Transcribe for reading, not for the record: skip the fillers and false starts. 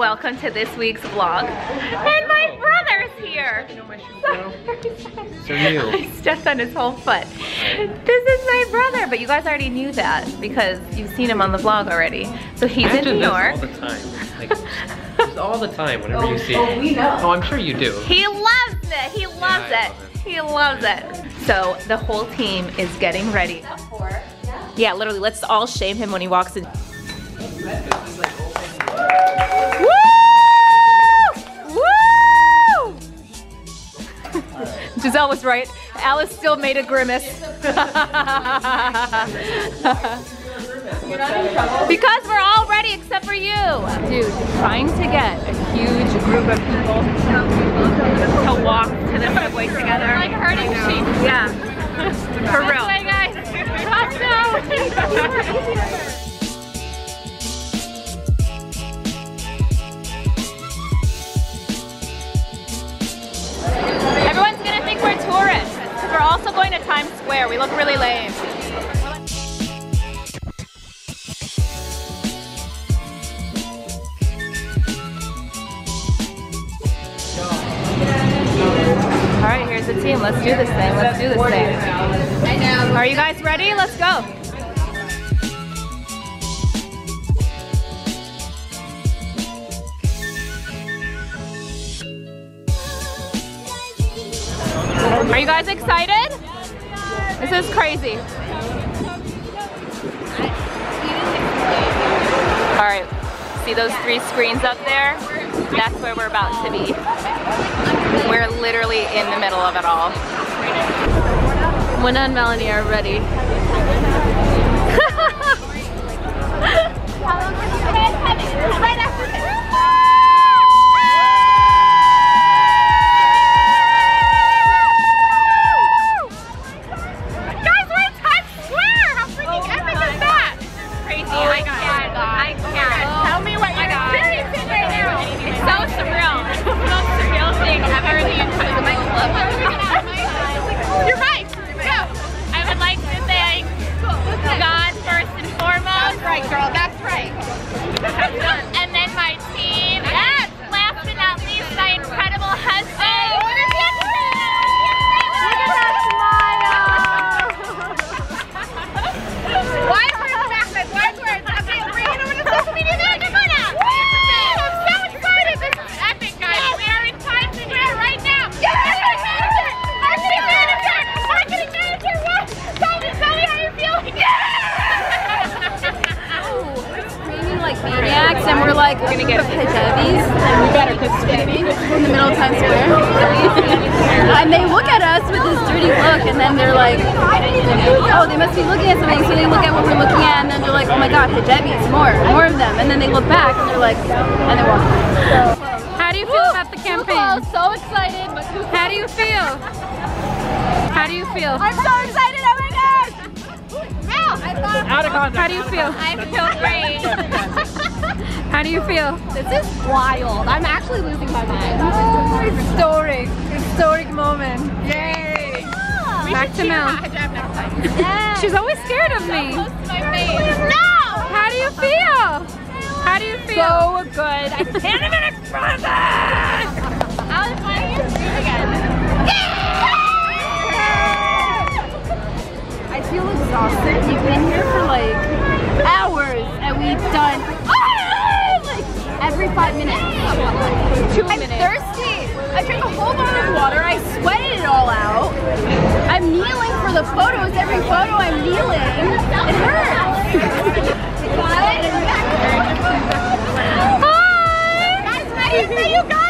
welcome to this week's vlog. And my brother's here. I stepped on his whole foot. This is my brother, but you guys already knew that because you've seen him on the vlog already. So he's in New York. All the time. Just all the time whenever you see him. We know. Oh, I'm sure you do. He loves it. He loves it. He loves it. So the whole team is getting ready. Yeah, literally, let's all shame him when he walks in. Woo! Woo! Giselle was right. Alice still made a grimace. Because we're all ready except for you. Dude, trying to get a huge group of people to walk to the subway together. We're like herding sheep. Yeah. For real. That's right, guys. Tourists, because we're also going to Times Square. We look really lame. All right, here's the team. Let's do this thing. Let's do this thing. Are you guys ready? Let's go. Are you guys excited? This is crazy. All right, see those three screens up there? That's where we're about to be. We're literally in the middle of it all. Winna and Melanie are ready. And they look at us with this dirty look, and then they're like, oh, they must be looking at something. So they look at what we're looking at, and then they're like, oh my god, hijabis, more of them. And then they look back, and they're like, and they walk away. So. How do you feel about the campaign? I'm so excited. How do you feel? How do you feel? I'm so excited. Oh my gosh! How do you feel? I feel great. How do you feel? This is wild. I'm actually losing my mind. Oh, historic. Historic moment. Yay! Yeah. Back to Mel. Yes. She's always scared of me. So close to my face. No! How do you feel? How do you feel? So good. I can't even express it! I was flying your screen again. Yeah! I feel exhausted. We've been here for like hours and we've done every 5 minutes. 2 minutes. I'm thirsty. I drank a whole bowl of water. I sweated it all out. I'm kneeling for the photos. Every photo I'm kneeling. It hurts. Hi! Nice to meet you guys!